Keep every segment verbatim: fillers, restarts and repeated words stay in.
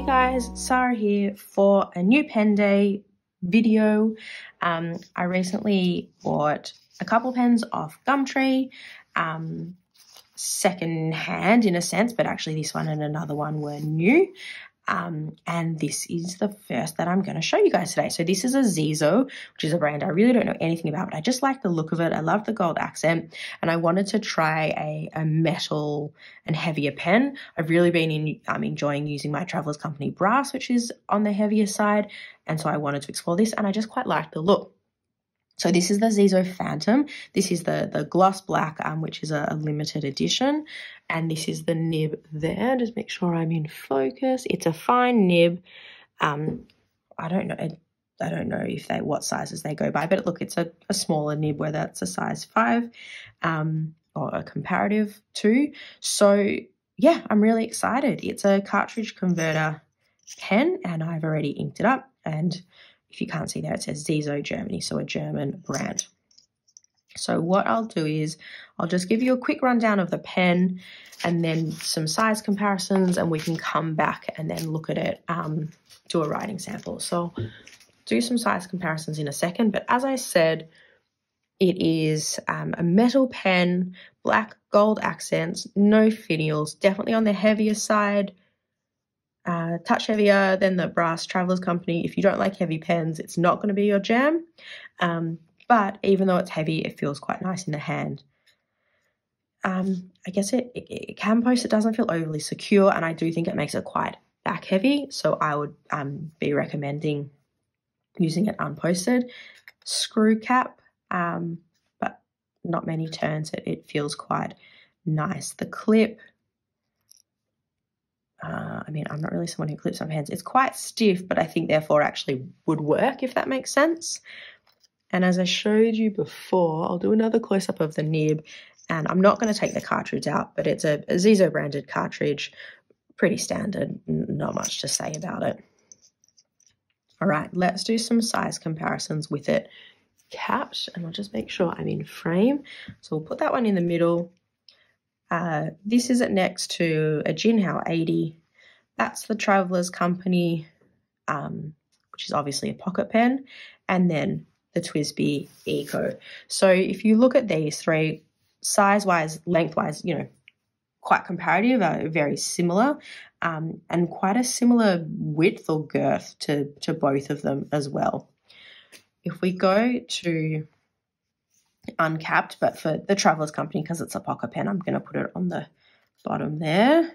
Hey guys, Sarah here for a new pen day video. Um, I recently bought a couple pens off Gumtree, um, second hand in a sense, but actually this one and another one were new. Um, and this is the first that I'm going to show you guys today. So this is a Xezo, which is a brand I really don't know anything about, but I just like the look of it. I love the gold accent, and I wanted to try a, a metal and heavier pen. I've really been in, I'm enjoying using my Traveler's Company brass, which is on the heavier side, and so I wanted to explore this, and I just quite like the look. So this is the Xezo Phantom. This is the, the gloss black, um, which is a, a limited edition. And this is the nib there. Just make sure I'm in focus. It's a fine nib. Um, I don't know. I don't know if they what sizes they go by, but look, it's a, a smaller nib, whether it's a size five um, or a comparative two. So yeah, I'm really excited. It's a cartridge converter pen, and I've already inked it up. And if you can't see there, it says Xezo Germany, so a German brand. So what I'll do is I'll just give you a quick rundown of the pen and then some size comparisons, and we can come back and then look at it, um, do a writing sample. So do some size comparisons in a second. But as I said, it is um, a metal pen, black gold accents, no finials, definitely on the heavier side. Uh, touch heavier than the brass Traveler's Company. If you don't like heavy pens, it's not going to be your jam, um, but even though it's heavy, it feels quite nice in the hand. um, I guess it, it, it can post. It doesn't feel overly secure, and I do think it makes it quite back heavy, so I would um, be recommending using it unposted. Screw cap, um, but not many turns. It, it feels quite nice. The clip, Uh, I mean, I'm not really someone who clips on hands. It's quite stiff, but I think therefore actually would work, if that makes sense. And as I showed you before, I'll do another close-up of the nib, and I'm not going to take the cartridge out, but it's a, a Xezo branded cartridge, pretty standard, not much to say about it. All right, let's do some size comparisons with it capped, and I'll just make sure I'm in frame. So we'll put that one in the middle. Uh, this is it next to a Jinhao eighty. That's the Traveler's Company, um, which is obviously a pocket pen, and then the T W S B I Eco. So if you look at these three, size-wise, length-wise, you know, quite comparative, uh, very similar, um, and quite a similar width or girth to, to both of them as well. If we go to uncapped, but for the Traveler's Company, because it's a pocket pen, I'm going to put it on the bottom there.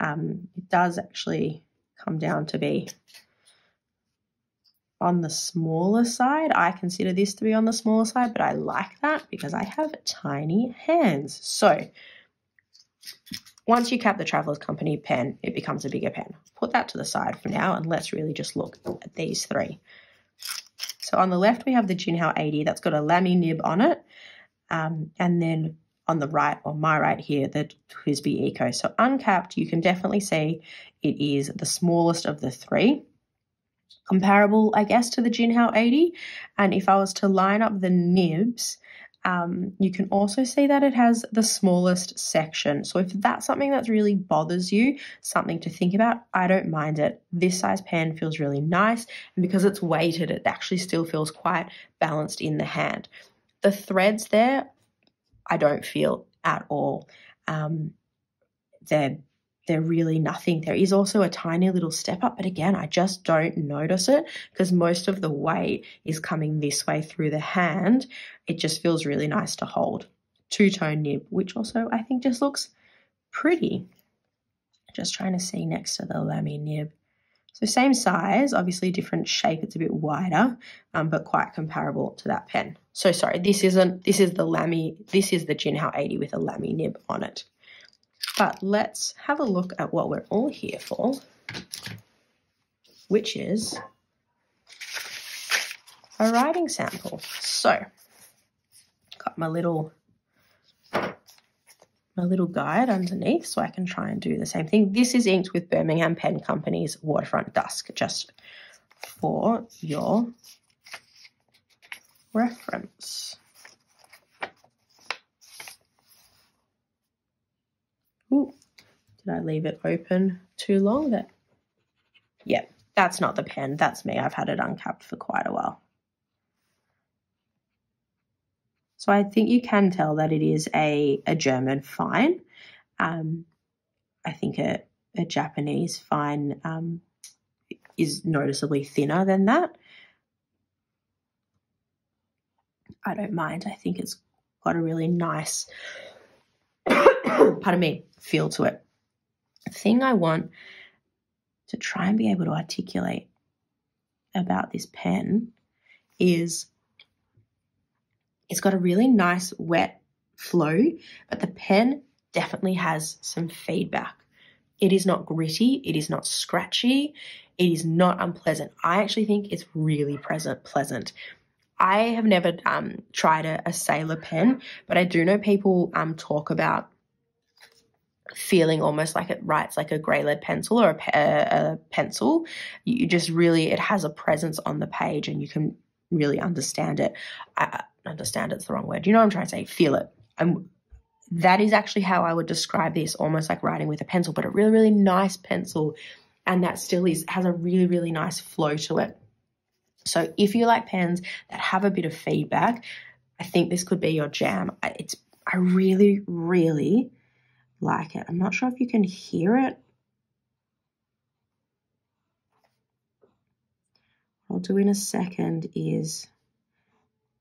Um, it does actually come down to be on the smaller side. I consider this to be on the smaller side, but I like that because I have tiny hands. So once you cap the Traveler's Company pen, it becomes a bigger pen. Put that to the side for now, and let's really just look at these three. So on the left, we have the Jinhao eighty. That's got a Lamy nib on it. Um, and then on the right, or my right here, the T W S B I Eco. So uncapped, you can definitely see it is the smallest of the three. Comparable, I guess, to the Jinhao eighty. And if I was to line up the nibs, um, you can also see that it has the smallest section. So if that's something that really bothers you, something to think about, I don't mind it. This size pen feels really nice, and because it's weighted, it actually still feels quite balanced in the hand. The threads there, I don't feel at all. Um, they're They're really nothing. There is also a tiny little step up, but again, I just don't notice it because most of the weight is coming this way through the hand. It just feels really nice to hold. Two-tone nib, which also I think just looks pretty. Just trying to see next to the Lamy nib. So same size, obviously different shape. It's a bit wider, um, but quite comparable to that pen. So sorry, this isn't. This is the Lamy. This is the Jinhao eighty with a Lamy nib on it. But let's have a look at what we're all here for, which is a writing sample. So, got my little my little guide underneath, so I can try and do the same thing. This is inked with Birmingham Pen Company's Waterfront Dusk, just for your reference. Ooh, did I leave it open too long? That Yeah, that's not the pen. That's me. I've had it uncapped for quite a while. So I think you can tell that it is a, a German fine. Um, I think a, a Japanese fine um, is noticeably thinner than that. I don't mind. I think it's got a really nice, pardon me, feel to it. The thing I want to try and be able to articulate about this pen is it's got a really nice wet flow, but the pen definitely has some feedback. It is not gritty. It is not scratchy. It is not unpleasant. I actually think it's really present, pleasant. I have never um, tried a, a Sailor pen, but I do know people um, talk about feeling almost like it writes like a grey lead pencil or a, pe a pencil. You just really, it has a presence on the page and you can really understand it. I, I understand it's the wrong word. You know what I'm trying to say? Feel it. I'm, that is actually how I would describe this, almost like writing with a pencil, but a really, really nice pencil. And that still is, has a really, really nice flow to it. So if you like pens that have a bit of feedback, I think this could be your jam. I, it's, I really, really like it. I'm not sure if you can hear it. What I'll do in a second is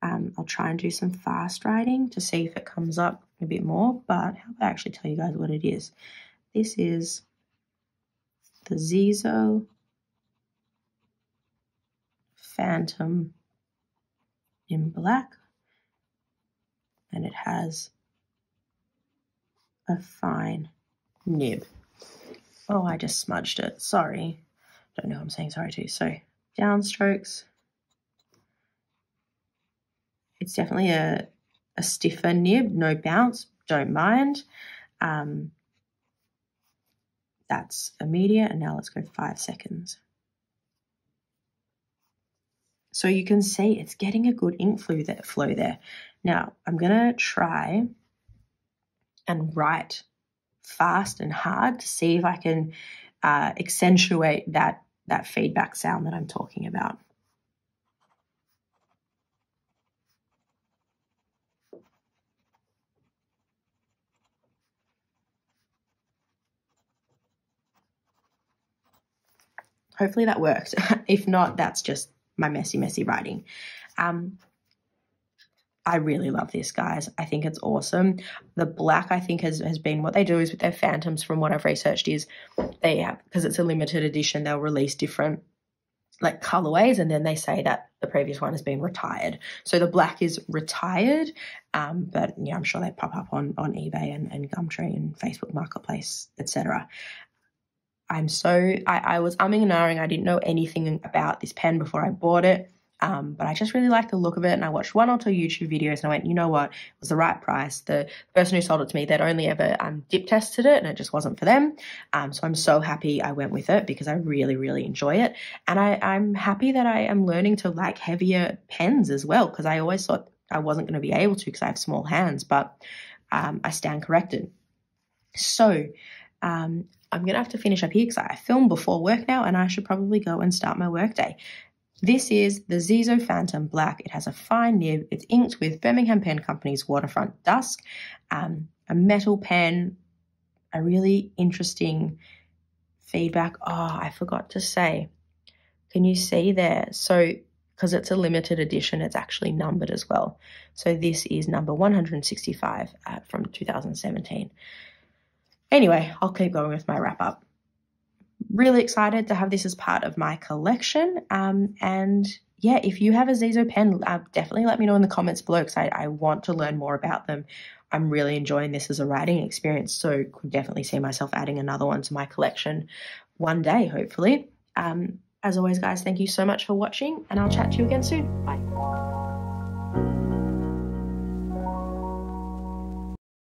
um, I'll try and do some fast writing to see if it comes up a bit more, but how about I actually tell you guys what it is. This is the Xezo Phantom in black, and it has a fine nib. Oh, I just smudged it. Sorry. Don't know what I'm saying sorry to. So downstrokes. It's definitely a, a stiffer nib, no bounce, don't mind. Um, that's immediate, and now let's go five seconds. So you can see it's getting a good ink flow there. Now I'm gonna try and write fast and hard to see if I can uh, accentuate that, that feedback sound that I'm talking about. Hopefully that worked. If not, that's just my messy, messy writing. Um, I really love this, guys. I think it's awesome. The black, I think, has, has been what they do is with their Phantoms, from what I've researched, is they have, because it's a limited edition, they'll release different like colorways, and then they say that the previous one has been retired. So the black is retired, um, but yeah, I'm sure they pop up on, on eBay and, and Gumtree and Facebook Marketplace, et cetera. I'm so, I, I was umming and ahhing. I didn't know anything about this pen before I bought it, um, but I just really liked the look of it, and I watched one or two YouTube videos, and I went, you know what, it was the right price. The person who sold it to me, they'd only ever um, dip tested it, and it just wasn't for them, um, so I'm so happy I went with it because I really, really enjoy it, and I, I'm happy that I am learning to like heavier pens as well, because I always thought I wasn't going to be able to because I have small hands, but um, I stand corrected. So um, I'm going to have to finish up here because I film before work now, and I should probably go and start my work day. This is the Xezo Phantom Black. It has a fine nib. It's inked with Birmingham Pen Company's Waterfront Dusk, um, a metal pen, a really interesting feedback. Oh, I forgot to say, can you see there? So because it's a limited edition, it's actually numbered as well. So this is number one hundred sixty-five uh, from two thousand seventeen. Anyway, I'll keep going with my wrap up. Really excited to have this as part of my collection. Um, and yeah, if you have a Xezo pen, uh, definitely let me know in the comments below because I, I want to learn more about them. I'm really enjoying this as a writing experience, so could definitely see myself adding another one to my collection one day, hopefully. Um, as always, guys, thank you so much for watching, and I'll chat to you again soon. Bye.